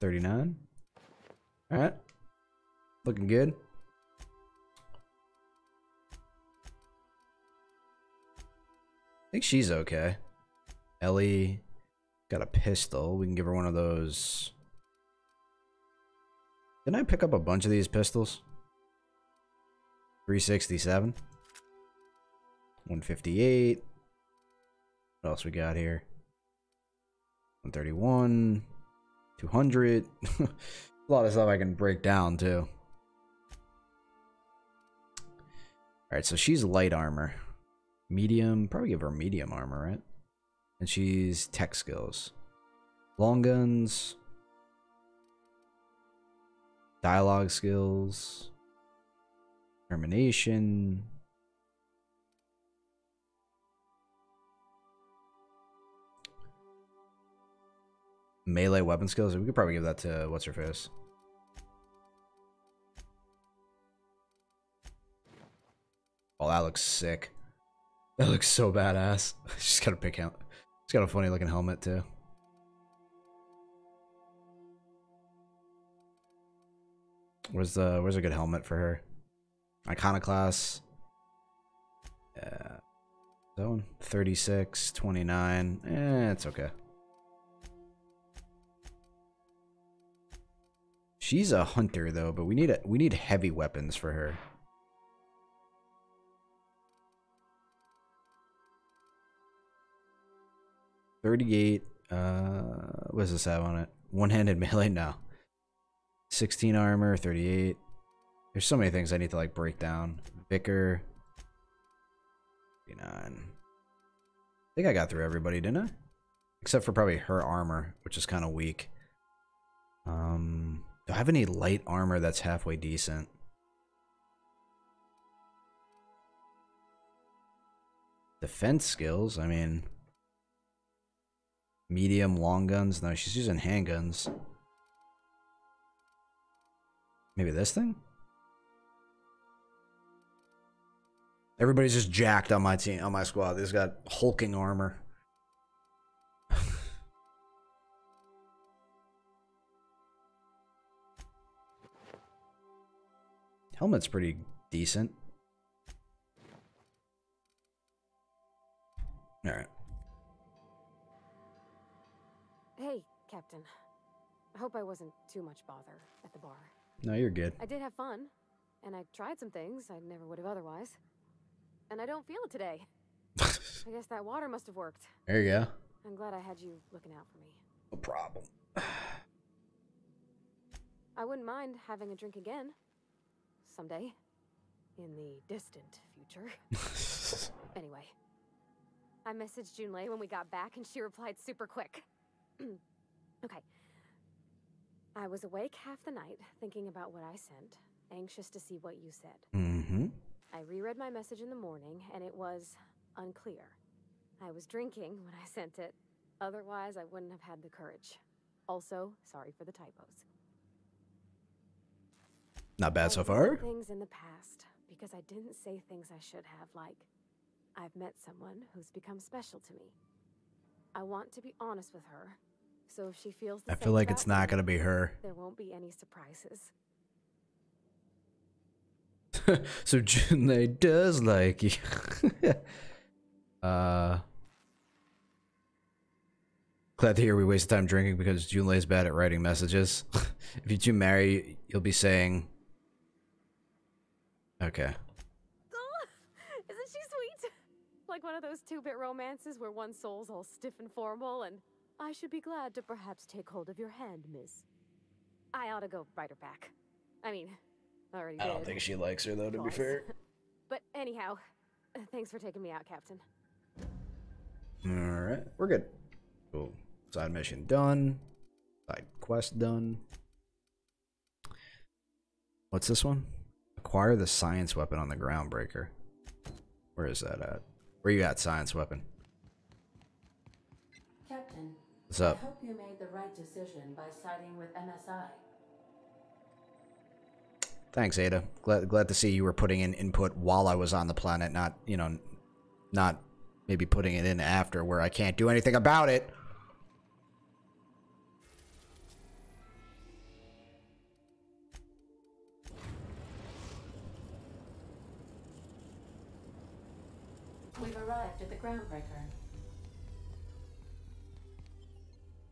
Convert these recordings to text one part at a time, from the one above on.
39. Alright. Looking good. I think she's okay. Ellie got a pistol. We can give her one of those. Didn't I pick up a bunch of these pistols? 367. 158. What else we got here? 131. 200. A lot of stuff I can break down too. Alright, so she's light armor. Medium, probably give her medium armor, right? And she's tech skills. Long guns. Dialogue skills. Determination. Melee weapon skills. We could probably give that to what's her face. Oh, that looks sick. That looks so badass. She's got a big helmet. She's got a funny looking helmet too. Where's a good helmet for her? Iconoclast. Yeah. That one. 36, 29. Eh, it's okay. She's a hunter though, but we need heavy weapons for her. What does this have on it? One-handed melee? No. 16 armor, 38. There's so many things I need to like break down. Vicar. 39. I think I got through everybody, didn't I? Except for probably her armor, which is kind of weak. Do I have any light armor that's halfway decent? Defense skills, I mean... Medium, long guns. No, she's using handguns. Maybe this thing? Everybody's just jacked on my team, on my squad. They've got hulking armor. Helmet's pretty decent. Alright. Hey, Captain. I hope I wasn't too much bother at the bar. No, you're good. I did have fun, and I tried some things I never would have otherwise. And I don't feel it today. I guess that water must have worked. There you go. I'm glad I had you looking out for me. No problem. I wouldn't mind having a drink again. Someday. In the distant future. Anyway. I messaged Junlei when we got back, and she replied super quick. Okay. I was awake half the night thinking about what I sent, anxious to see what you said. Mm-hmm. I reread my message in the morning, and it was unclear. I was drinking when I sent it. Otherwise, I wouldn't have had the courage. Also, sorry for the typos. Not bad so far. Things in the past because I didn't say things I should have, like I've met someone who's become special to me. I want to be honest with her. So if she feels the same, I feel like it's not going to be her. There won't be any surprises. So Junlei does like you. Glad to hear we wasted time drinking because Junlei's bad at writing messages. If you two marry, you'll be saying... Okay. Oh, isn't she sweet? Like one of those two-bit romances where one soul's all stiff and formal and... I should be glad to perhaps take hold of your hand, miss. I ought to go write her back. I mean, already did. I don't think she likes her, though, to be fair. But anyhow, thanks for taking me out, Captain. Alright, we're good. Cool. Side mission done. Side quest done. What's this one? Acquire the science weapon on the Groundbreaker. Where is that at? Where you at, science weapon? Captain. What's up? I hope you made the right decision by siding with MSI. Thanks, Ada. Glad to see you were putting in input while I was on the planet, not, you know, not maybe putting it in after where I can't do anything about it. We've arrived at the Groundbreaker.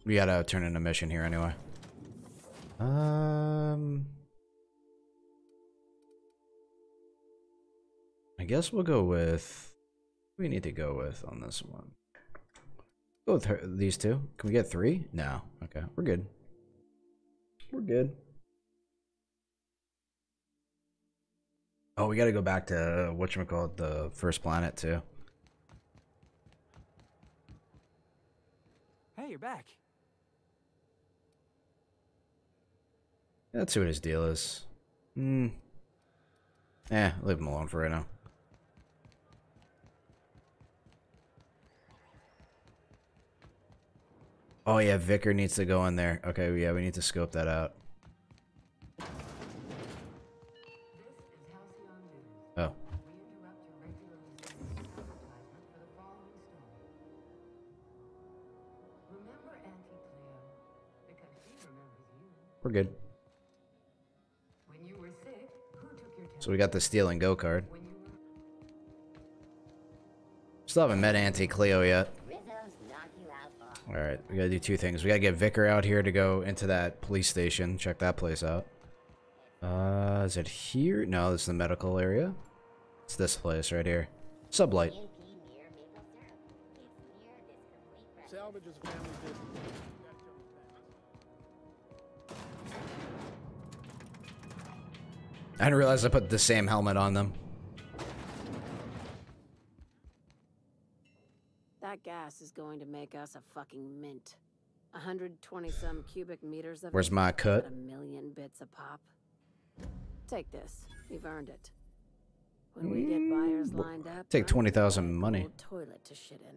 We gotta turn in a mission here anyway. I guess we'll go with... We need to go with on this one. Go with her, these two. Can we get three? No. Okay, we're good. We're good. Oh, we gotta go back to whatchamacallit, the first planet too. Hey, you're back. Let's see what his deal is. Hmm. Eh, leave him alone for right now. Oh yeah, Vicar needs to go in there. Okay, yeah, we need to scope that out. Oh. We're good. So we got the steal and go card. Still haven't met Auntie Cleo yet. Alright, we gotta do two things. We gotta get Vicar out here to go into that police station. Check that place out. Is it here? No, this is the medical area. It's this place right here. Sublight. I didn't realize I put the same helmet on them. That gas is going to make us a fucking mint. 120-some cubic meters of... Where's my cut? A million bits a pop. Take this. You've earned it. When we get buyers lined up... Take 20,000 money. Toilet to shit in.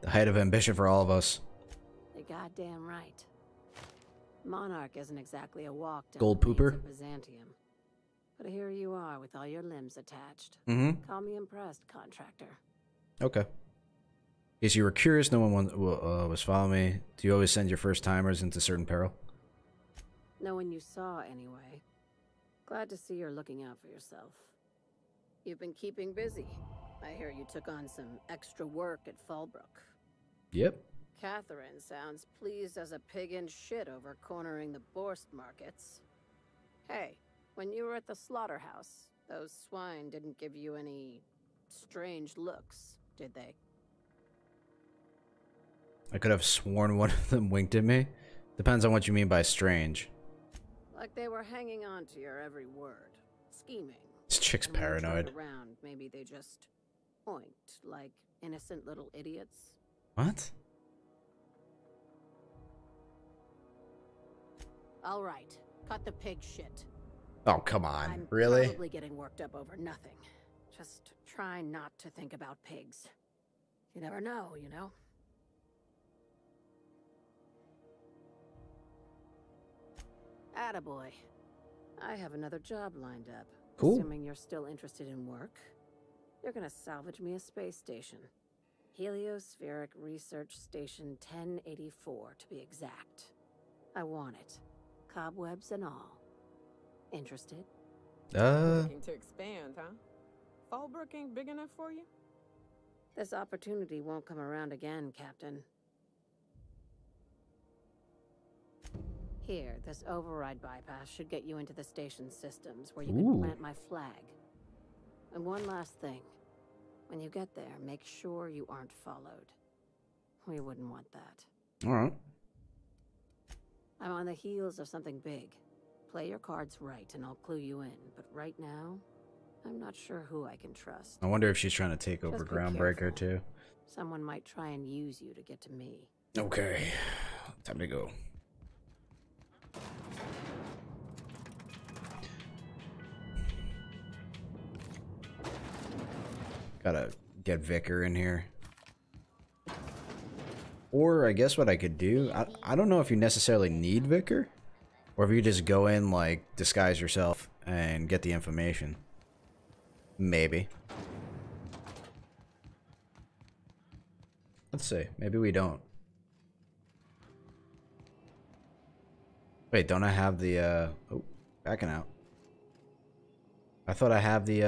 The height of ambition for all of us. You're goddamn right. Monarch isn't exactly a walk down Gold pooper. Byzantium. But here you are with all your limbs attached. Mm-hmm. Call me impressed, contractor. Okay. Yes, you were curious. No one was following me. Do you always send your first timers into certain peril? No one you saw, anyway. Glad to see you're looking out for yourself. You've been keeping busy. I hear you took on some extra work at Fallbrook. Yep. Catherine sounds pleased as a pig in shit over cornering the Borst markets. Hey, when you were at the slaughterhouse, those swine didn't give you any strange looks, did they? I could have sworn one of them winked at me. Depends on what you mean by strange. Like they were hanging on to your every word, scheming. This chick's paranoid. Around, maybe they just oinked like innocent little idiots. What? All right, cut the pig shit. Oh, come on. I'm really? Probably getting worked up over nothing. Just try not to think about pigs. You never know, you know? Attaboy. I have another job lined up. Cool. Assuming you're still interested in work, you're gonna salvage me a space station. Heliospheric Research Station 1084, to be exact. I want it. Cobwebs and all. Interested? Looking to expand, huh? Fallbrook ain't big enough for you? This opportunity won't come around again, Captain. Here, this override bypass should get you into the station systems where you can plant my flag. And one last thing. When you get there, make sure you aren't followed. We wouldn't want that. All right. I'm on the heels of something big. Play your cards right and I'll clue you in, but right now, I'm not sure who I can trust. I wonder if she's trying to take over Groundbreaker too. Someone might try and use you to get to me. Okay, time to go. Gotta get Vicar in here. Or I guess what I could do, I don't know if you necessarily need Vicar, or if you just go in, like, disguise yourself and get the information. Maybe. Let's see. Maybe we don't. Wait, don't I have the, oh, backing out. I thought I have the,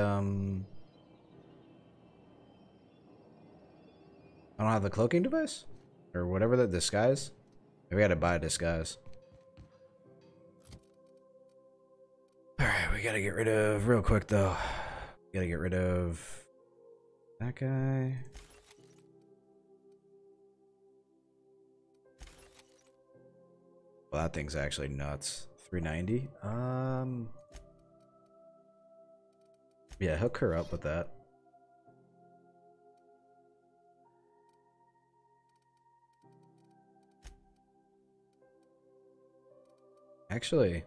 I don't have the cloaking device? Or whatever that disguise? Maybe I gotta buy a disguise. Alright, we gotta get rid of real quick though. We gotta get rid of that guy. Well, that thing's actually nuts. 390. Yeah, hook her up with that. Actually,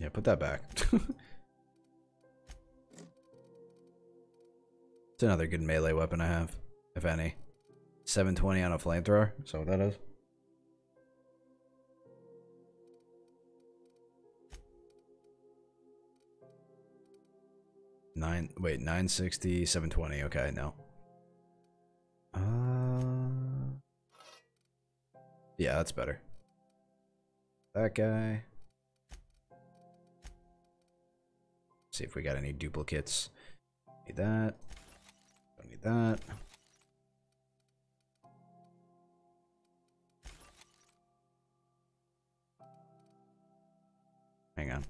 yeah, put that back. It's another good melee weapon I have, if any. 720 on a flamethrower, so what that is. Wait, 960, 720, okay, no. Yeah, that's better. That guy. See if we got any duplicates. Need that. Don't need that. Hang on.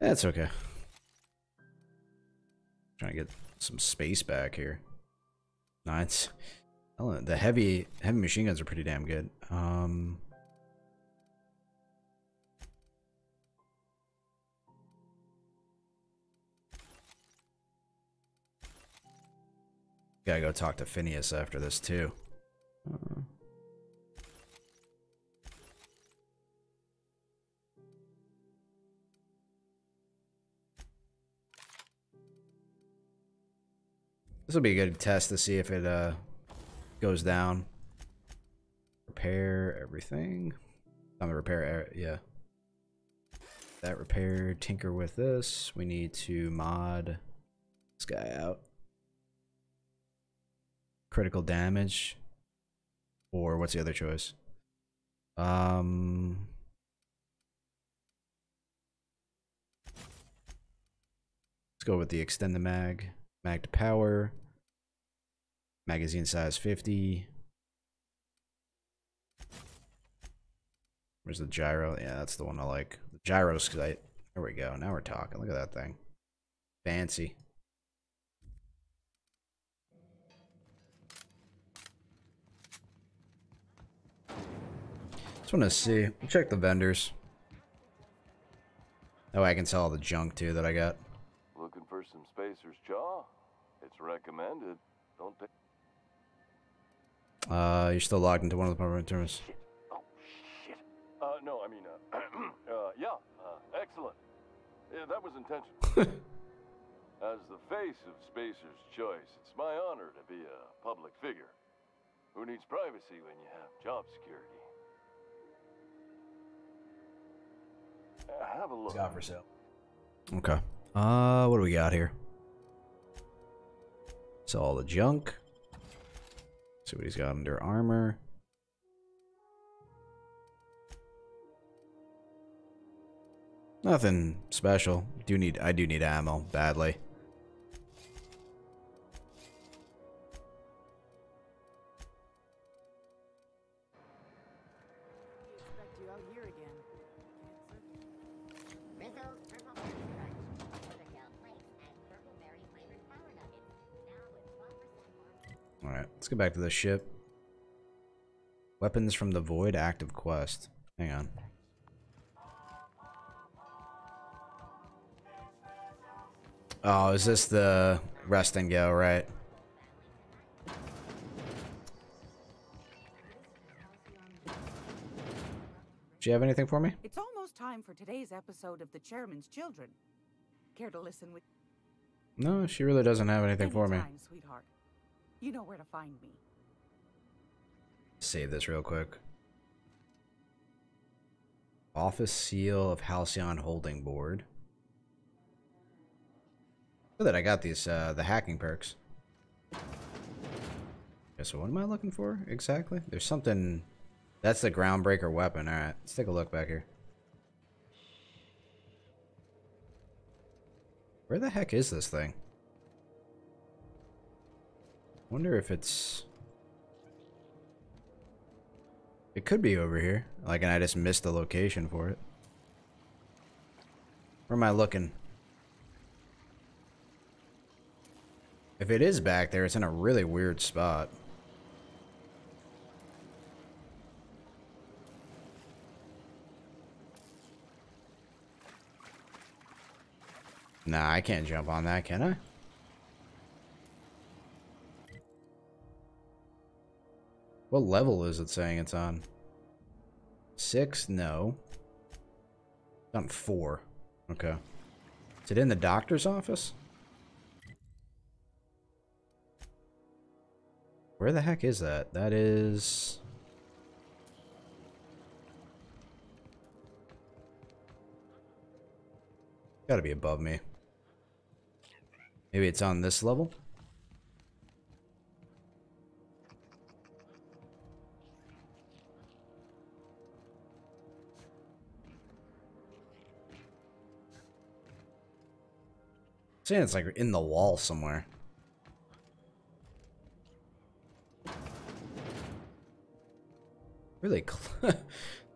That's okay. Trying to get some space back here. Nice. The heavy machine guns are pretty damn good. Gotta go talk to Phineas after this too. This will be a good test to see if it goes down. Repair everything. Time to repair, yeah. That repair, tinker with this. We need to mod this guy out. Critical damage. Or what's the other choice? Let's go with the extend the mag. Mag to power, magazine size 50. Where's the gyro? Yeah, that's the one I like. The gyro sight. There we go. Now we're talking. Look at that thing. Fancy. Just want to see. Check the vendors. That way I can sell all the junk too that I got. Looking for some Spacer's Choice? It's recommended. Don't take. You're still logged into one of the permanent terms. Shit. Oh shit. No, I mean, yeah. Excellent. Yeah, that was intentional. As the face of Spacer's Choice, it's my honor to be a public figure. Who needs privacy when you have job security? Have a look. Got for sale. Okay. What do we got here? It's all the junk. See what he's got under armor. Nothing special. I do need ammo badly. Let's get back to the ship. Weapons from the void, active quest. Hang on. Oh, is this the rest and go, right? Do you have anything for me? It's almost time for today's episode of The Chairman's Children. Care to listen with? No, she really doesn't have anything for me. Sweetheart. You know where to find me. Save this real quick. Office seal of Halcyon Holding Board. So that I got these the hacking perks. Okay, so what am I looking for exactly? There's something. That's the Groundbreaker weapon. All right, let's take a look back here. Where the heck is this thing? Wonder if it's... It could be over here. Like, and I just missed the location for it. Where am I looking? If it is back there, it's in a really weird spot. Nah, I can't jump on that, can I? What level is it saying it's on? 6? No. It's on 4. Okay. Is it in the doctor's office? Where the heck is that? That is... Gotta be above me. Maybe it's on this level? I'm saying it's like in the wall somewhere. Really close.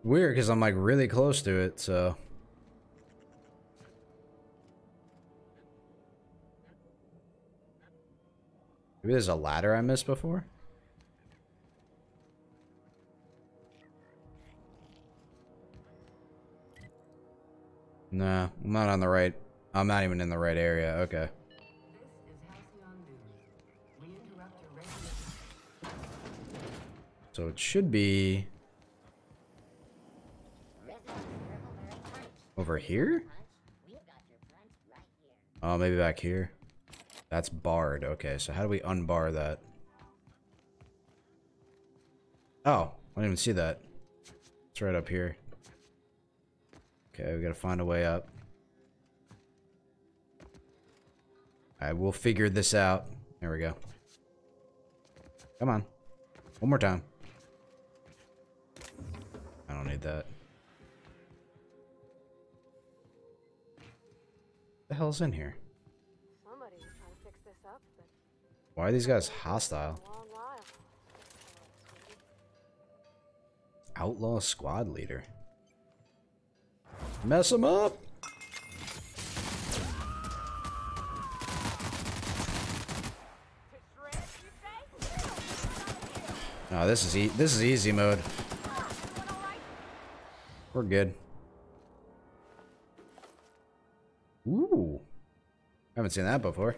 Weird, because I'm like really close to it, so. Maybe there's a ladder I missed before? No, I'm not on the right. I'm not even in the right area, okay. So it should be... Over here? Oh, maybe back here. That's barred, okay, so how do we unbar that? Oh, I didn't even see that. It's right up here. Okay, we gotta find a way up. Alright, we'll figure this out. There we go. Come on. One more time. I don't need that. What the hell's in here? Somebody was trying to fix this up, but... Why are these guys hostile? Outlaw squad leader. Mess him up! No, this is easy mode. We're good. Ooh, haven't seen that before.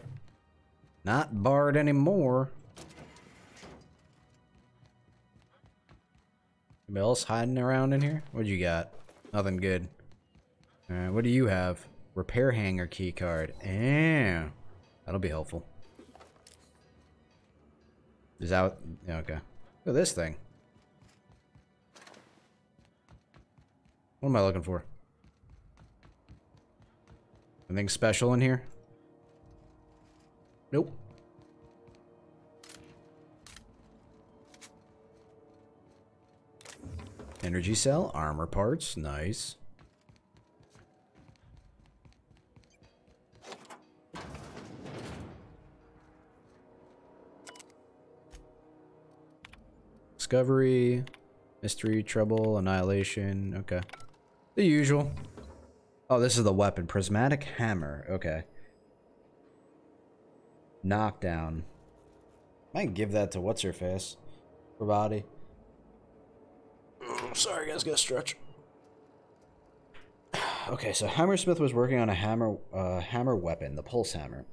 Not barred anymore. Anybody else hiding around in here? What you got? Nothing good. All right, what do you have? Repair hangar key card. Eh, that'll be helpful. Is that what? Yeah, okay. Look at this thing. What am I looking for? Anything special in here? Nope. Energy cell, armor parts, nice. Discovery, mystery, trouble, annihilation, okay. The usual. Oh, this is the weapon. Prismatic hammer, okay. Knockdown. I might give that to what's-her-face. Her body. Sorry guys, gotta stretch. Okay, so Hammersmith was working on a hammer weapon, the pulse hammer.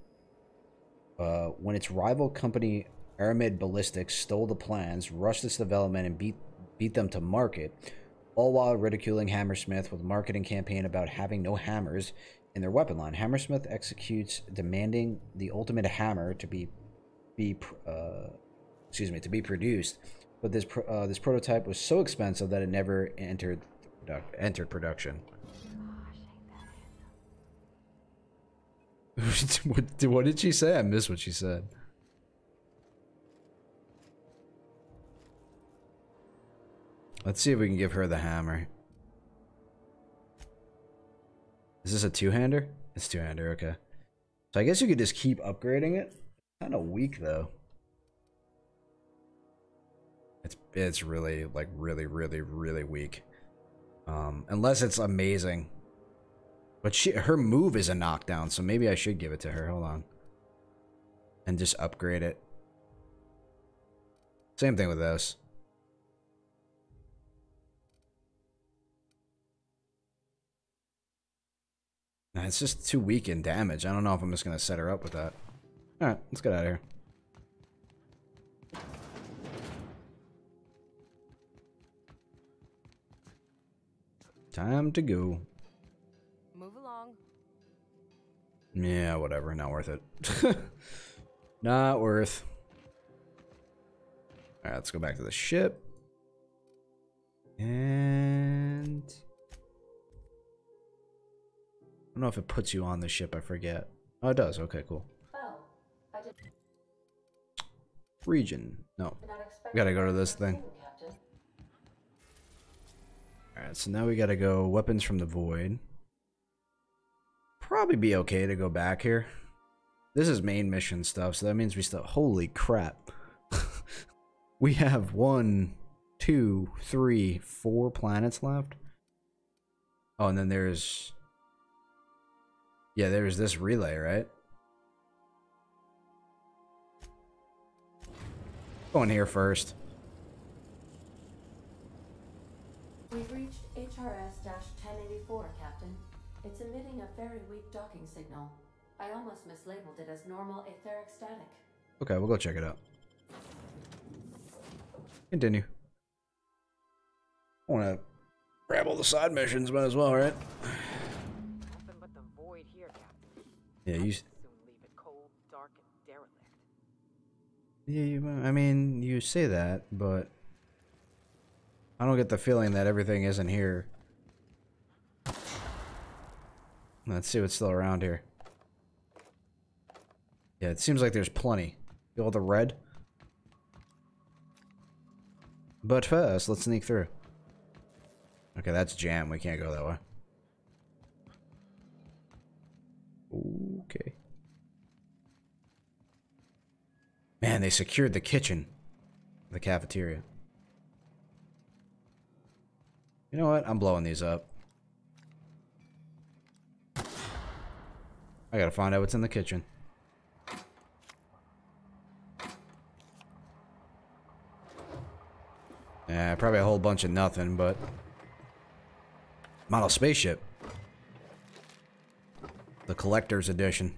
When its rival company... Aramid Ballistics stole the plans, rushed its development, and beat them to market, all while ridiculing Hammersmith with a marketing campaign about having no hammers in their weapon line. Hammersmith executes, demanding the ultimate hammer to be produced, but this prototype was so expensive that it never entered production. What did she say? I missed what she said. Let's see if we can give her the hammer. Is this a two-hander? It's two-hander, okay. So I guess you could just keep upgrading it. Kind of weak though. It's really, like, really weak. Unless it's amazing. But her move is a knockdown, so maybe I should give it to her. Hold on. And just upgrade it. Same thing with this. Nah, it's just too weak in damage. I don't know if I'm just going to set her up with that. Alright, let's get out of here. Time to go. Move along. Yeah, whatever. Not worth it. Not worth. Alright, let's go back to the ship. And... I don't know if it puts you on the ship, I forget. Oh, it does. Okay, cool. Oh, I did... Region. No. Gotta go to this thing. Alright, so now we gotta go weapons from the void. Probably be okay to go back here. This is main mission stuff, so that means we still... Holy crap. We have 4 planets left. Oh, and then there's... Yeah, there's this relay, right? Go in here first. We've reached HRS-1084, Captain. It's emitting a very weak docking signal. I almost mislabeled it as normal etheric static. Okay, we'll go check it out. Continue. I want to grab all the side missions, might as well, right? Nothing but the void here, Captain. Yeah, you soon leave it cold, dark, and derelict. Yeah, I mean, you say that, but... I don't get the feeling that everything isn't here. Let's see what's still around here. Yeah, it seems like there's plenty. Feel all the red? But first, let's sneak through. Okay, that's jam. We can't go that way. Okay. Man, they secured the kitchen. The cafeteria. You know what? I'm blowing these up. I gotta find out what's in the kitchen. Yeah, probably a whole bunch of nothing, but... Model spaceship. The collector's edition.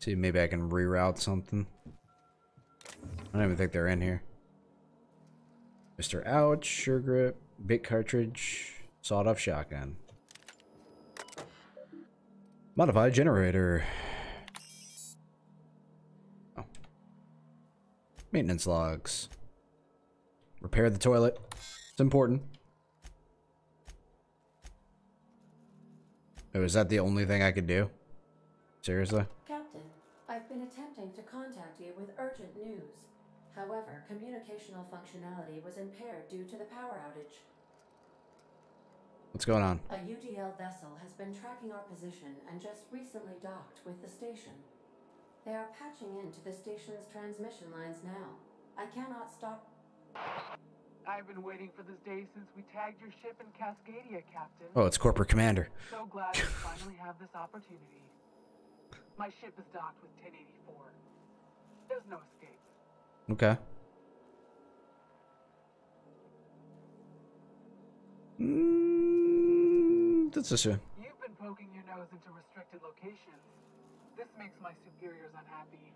See, maybe I can reroute something. I don't even think they're in here. Mr. Ouch, Sure Grip, Bit Cartridge, Sawed-Off Shotgun. Modified Generator. Oh. Maintenance logs. Repair the toilet. It's important. Oh, is that the only thing I could do? Seriously? I've been attempting to contact you with urgent news. However, communicational functionality was impaired due to the power outage. What's going on? A UDL vessel has been tracking our position and just recently docked with the station. They are patching into the station's transmission lines now. I cannot stop... I've been waiting for this day since we tagged your ship in Cascadia, Captain. Oh, it's Corporate Commander. So glad to finally have this opportunity. My ship is docked with 1084. There's no escape. Okay. That's a shame. You've been poking your nose into restricted locations. This makes my superiors unhappy.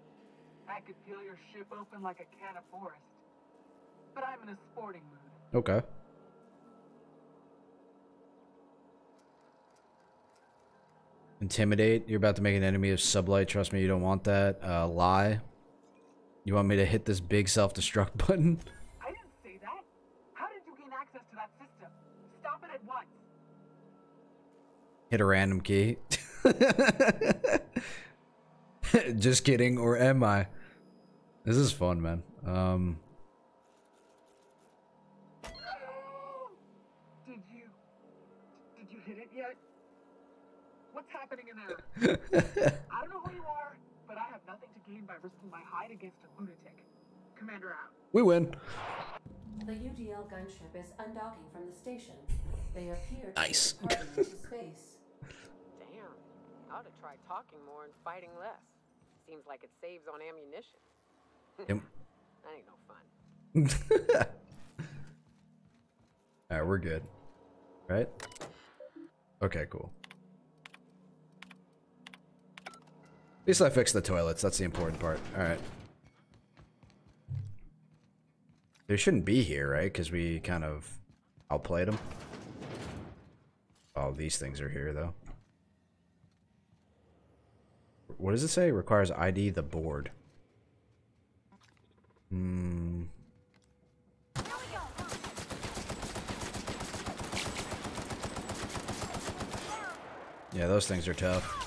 I could peel your ship open like a can of forest. But I'm in a sporting mood. Okay. Intimidate. You're about to make an enemy of Sublight. Trust me, you don't want that. Lie. You want me to hit this big self-destruct button? I didn't say that. How did you gain access to that system? Stop it at once. Hit a random key. Just kidding, or am I? This is fun, man. Did you hit it yet? What's happening in there? I don't know who you are, but I have nothing to gain by risking my hide against a lunatic. Commander out. We win. The UDL gunship is undocking from the station. They appear to nice. Be departing into space. Damn. I ought to try talking more and fighting less. Seems like it saves on ammunition. Yep. That ain't no fun. Alright, we're good. Right? Okay, cool. At least I fixed the toilets. That's the important part. Alright. They shouldn't be here, right? Because we kind of outplayed them. Oh, these things are here, though. What does it say? Requires ID the board. Hmm. Yeah, those things are tough.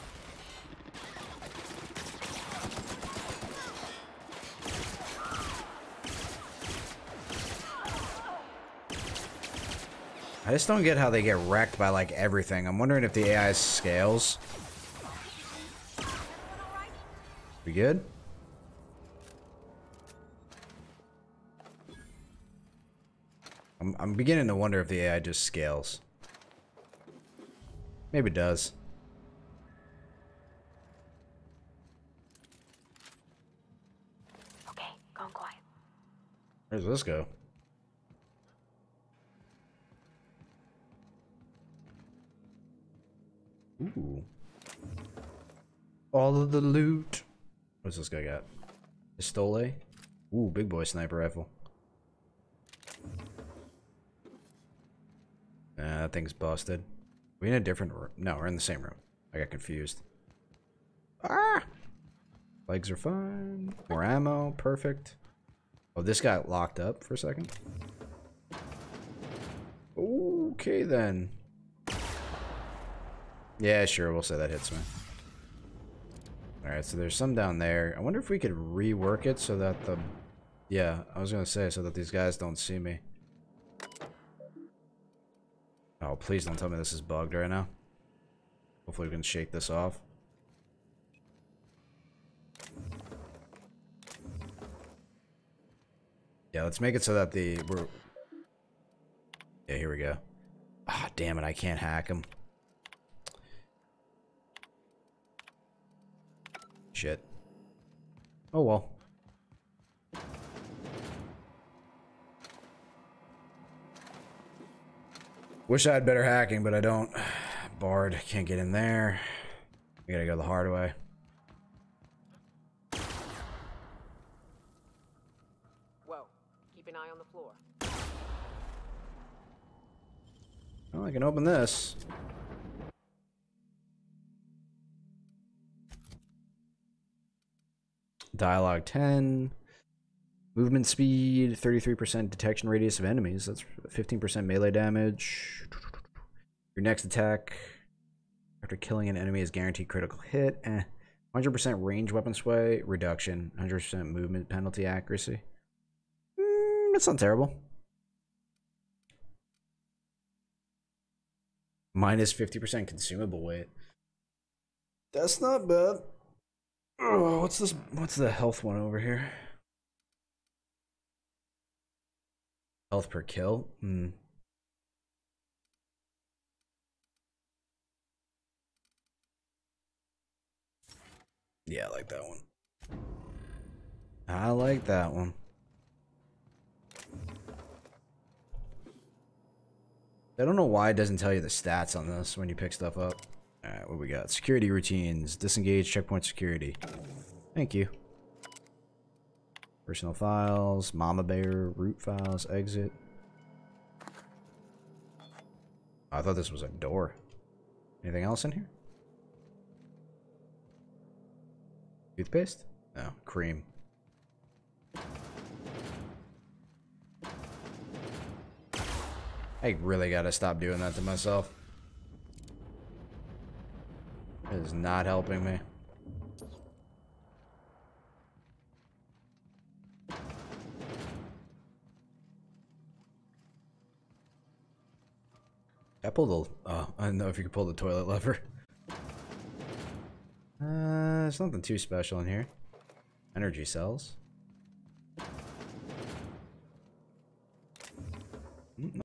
I just don't get how they get wrecked by, like, everything. I'm wondering if the AI scales. We good? I'm beginning to wonder if the AI just scales. Maybe it does. Okay, gone quiet. Where does this go? Ooh. All of the loot. What's this guy got? Pistole? Ooh, big boy sniper rifle. Nah, that thing's busted. We in a different room. No, we're in the same room. I got confused. Ah! Legs are fine. More ammo. Perfect. Oh, this got locked up for a second. Okay, then. Yeah, sure, we'll say that hits me. Alright, so there's some down there. I wonder if we could rework it so that the... Yeah, I was gonna say, so that these guys don't see me. Oh, please don't tell me this is bugged right now. Hopefully we can shake this off. Yeah, let's make it so that the... We're... Yeah, here we go. Ah, damn it, I can't hack him. Shit. Oh well. Wish I had better hacking, but I don't. Barred, can't get in there. We gotta go the hard way. Whoa, keep an eye on the floor. Well, I can open this. Dialogue 10, movement speed, 33% detection radius of enemies, that's 15% melee damage. Your next attack after killing an enemy is guaranteed critical hit, 100% range weapon sway, reduction, 100% movement penalty accuracy. That's not terrible. Minus 50% consumable weight. That's not bad. Oh, what's this? What's the health one over here? Health per kill? Hmm. Yeah, I like that one. I like that one. I don't know why it doesn't tell you the stats on this when you pick stuff up. Alright, what we got? Security routines. Disengage checkpoint security. Thank you. Personal files. Mama bear. Root files. Exit. Oh, I thought this was a door. Anything else in here? Toothpaste? No. Cream. I really gotta stop doing that to myself. It is not helping me. I pulled the... Oh, I don't know if you can pull the toilet lever. There's nothing too special in here. Energy cells.